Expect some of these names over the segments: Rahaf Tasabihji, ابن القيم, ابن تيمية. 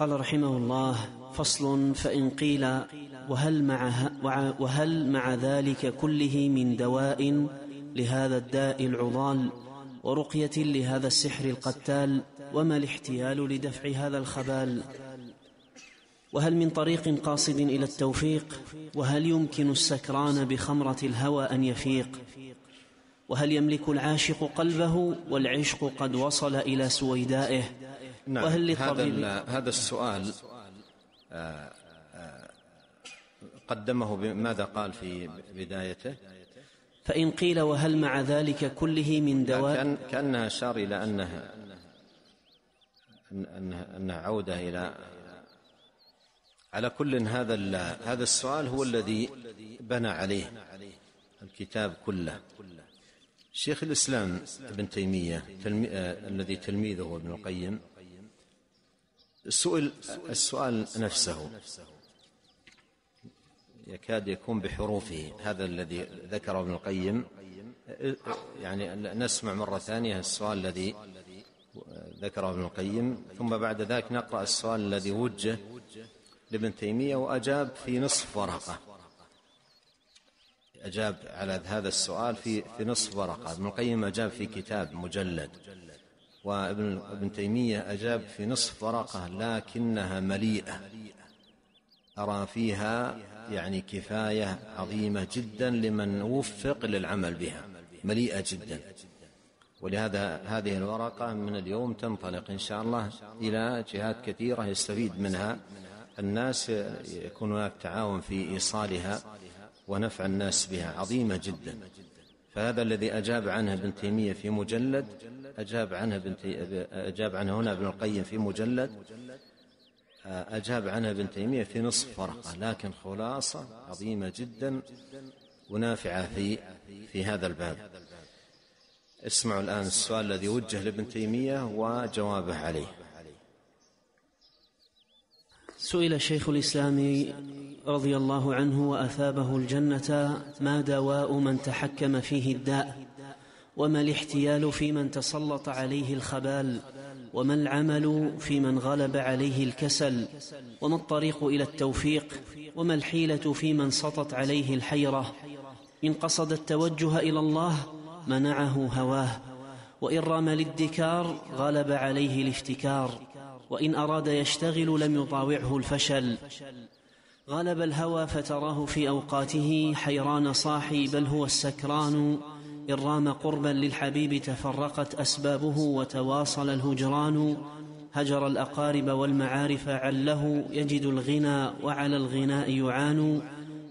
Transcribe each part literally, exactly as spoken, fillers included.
قال رحمه الله: فصل. فإن قيل وهل مع, وهل مع ذلك كله من دواء لهذا الداء العضال ورقية لهذا السحر القتال، وما الاحتيال لدفع هذا الخبال؟ وهل من طريق قاصد إلى التوفيق؟ وهل يمكن السكران بخمرة الهوى أن يفيق؟ وهل يملك العاشق قلبه والعشق قد وصل إلى سويدائه؟ نعم. وهل هذا, هذا السؤال آآ آآ قدمه بماذا قال في بدايته؟ فإن قيل وهل مع ذلك كله من دواء، كأن كأنها أشار إلى أنها أنها, أنها عودة إلى، على كل هذا هذا السؤال هو الذي بنى عليه الكتاب كله. شيخ الإسلام ابن تيمية تلمي... الذي تلميذه ابن القيم السؤال, السؤال نفسه يكاد يكون بحروفه، هذا الذي ذكره ابن القيم، يعني نسمع مرة ثانية السؤال الذي ذكره ابن القيم، ثم بعد ذلك نقرأ السؤال الذي وجه لابن تيمية وأجاب في نصف ورقة، أجاب على هذا السؤال في في نصف ورقة. ابن القيم أجاب في كتاب مجلد، وابن ابن تيمية أجاب في نصف ورقة لكنها مليئة، أرى فيها يعني كفاية عظيمة جدا لمن وفق للعمل بها، مليئة جدا. ولهذا هذه الورقة من اليوم تنطلق إن شاء الله إلى جهات كثيرة يستفيد منها الناس، يكون هناك تعاون في إيصالها ونفع الناس بها، عظيمة جدا. فهذا الذي أجاب عنه ابن تيمية في مجلد أجاب عنه ابن أجاب عنه هنا ابن القيم في مجلد، أجاب عنه ابن تيمية في نصف ورقة، لكن خلاصة عظيمة جدا ونافعة في في هذا الباب. اسمعوا الآن السؤال الذي وجه لابن تيمية وجوابه عليه. سئل شيخ الإسلام رضي الله عنه وأثابه الجنة: ما دواء من تحكم فيه الداء؟ وما الاحتيال في من تسلط عليه الخبال؟ وما العمل في من غلب عليه الكسل؟ وما الطريق إلى التوفيق؟ وما الحيلة في من سطت عليه الحيرة؟ إن قصد التوجه إلى الله منعه هواه، وإن رام للادكار غلب عليه الافتكار، وإن أراد يشتغل لم يطاوعه الفشل، غلب الهوى فتراه في أوقاته حيران صاحي بل هو السكران، إن رام قربا للحبيب تفرقت أسبابه وتواصل الهجران، هجر الأقارب والمعارف عله يجد الغنى وعلى الغناء يعان،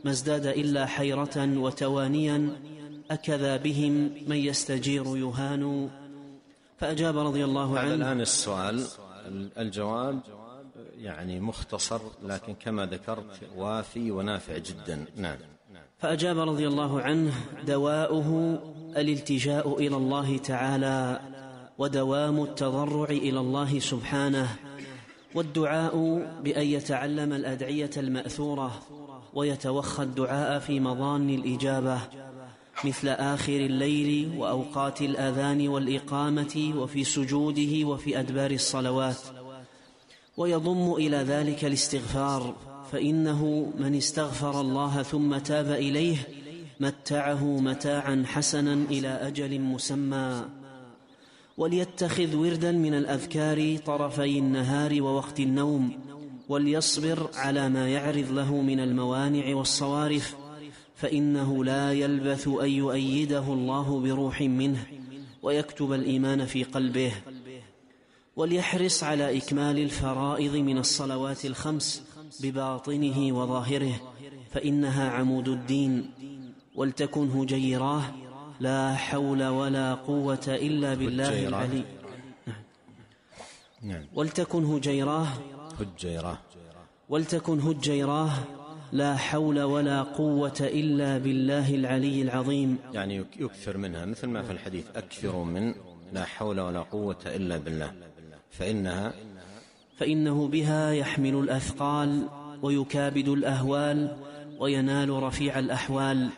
ما ازداد إلا حيرة وتوانيا أكذا بهم من يستجير يهان. فأجاب رضي الله عنه. الآن السؤال، الجواب يعني مختصر لكن كما ذكرت وافي ونافع جدا. نعم. فأجاب رضي الله عنه: دواؤه الالتجاء إلى الله تعالى، ودوام التضرع إلى الله سبحانه، والدعاء بأن يتعلم الأدعية المأثورة ويتوخى الدعاء في مضان الإجابة مثل آخر الليل وأوقات الأذان والإقامة وفي سجوده وفي أدبار الصلوات، ويضم إلى ذلك الاستغفار، فإنه من استغفر الله ثم تاب إليه متعه متاعا حسنا إلى أجل مسمى. وليتخذ وردا من الأذكار طرفي النهار ووقت النوم، وليصبر على ما يعرض له من الموانع والصوارف، فإنه لا يلبث أن يؤيده الله بروح منه ويكتب الإيمان في قلبه. وليحرص على إكمال الفرائض من الصلوات الخمس بباطنه وظاهره، فإنها عمود الدين، ولتكن هجيراه لا حول ولا قوة إلا بالله العلي. ولتكن هجيراه ولتكن هجيراه لا حول ولا قوة إلا بالله العلي العظيم، يعني يكثر منها مثل ما في الحديث: أكثر من لا حول ولا قوة إلا بالله، فإنها فإنه بها يحمل الأثقال ويكابد الأهوال وينال رفيع الأحوال.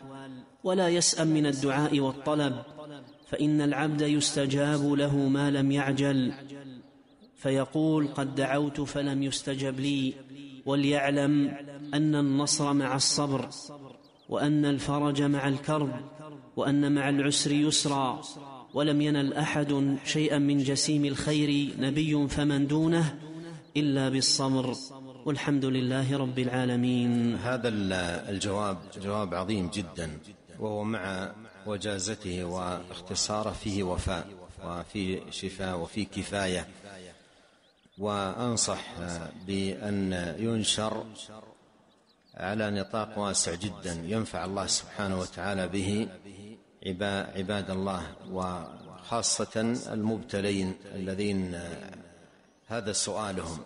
ولا يسأم من الدعاء والطلب، فإن العبد يستجاب له ما لم يعجل، فيقول قد دعوت فلم يستجب لي، وليعلم أن النصر مع الصبر، وأن الفرج مع الكرب، وأن مع العسر يسرا. ولم ينل أحد شيئا من جسيم الخير نبي فمن دونه إلا بالصبر، والحمد لله رب العالمين. هذا الجواب جواب عظيم جدا، وهو مع وجازته واختصاره فيه وفاء وفيه شفاء وفيه كفاية. وأنصح بأن ينشر على نطاق واسع جدا ينفع الله سبحانه وتعالى به عباد الله، وخاصة المبتلين الذين هذا سؤالهم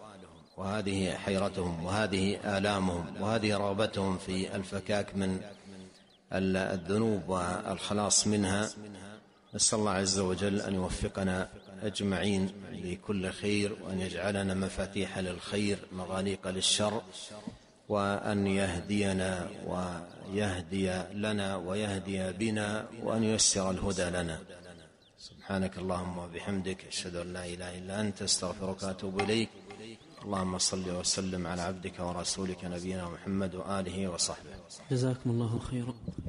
وهذه حيرتهم وهذه آلامهم وهذه رغبتهم في الفكاك من الذنوب والخلاص منها. نسأل الله عز وجل أن يوفقنا أجمعين لكل خير، وأن يجعلنا مفاتيح للخير مغاليق للشر، وأن يهدينا ويهدي لنا ويهدي بنا، وأن ييسر الهدى لنا. سبحانك اللهم وبحمدك، أشهد أن لا إله إلا أنت، أستغفرك وأتوب إليك. اللهم صل وسلم على عبدك ورسولك نبينا محمد وآله وصحبه. جزاكم الله خيرا.